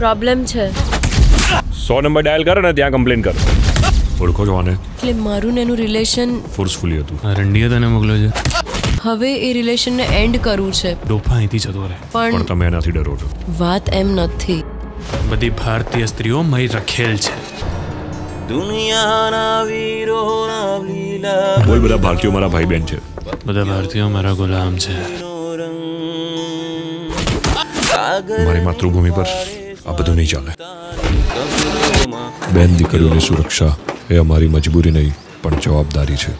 problem છે 100 number dial કરો ને ત્યાં કમ્પ્લેન કરો ઓળખો છો આને એટલે મારું ને એનું રિલેશન ફોર્સફુલી હતું આ રંડિયા તને મોકલ્યો છે હવે એ રિલેશન ને એન્ડ કરવું છે ડોફા અહીંથી જતો રહે પણ તમે એનાથી ડરો છો વાત એમ નથી બધી ભારતીય સ્ત્રીઓ મય રખેલ છે દુનિયાના વીરો રામ લીલા બોલ બધા ભારતીયો મારા ભાઈ બહેન છે બધા ભારતીયો મારા ગુલામ છે મારી માતૃભૂમિ પર આ બધું નહીં ચાલે બેન દીકરીઓની સુરક્ષા એ અમારી મજબૂરી નહીં પણ જવાબદારી છે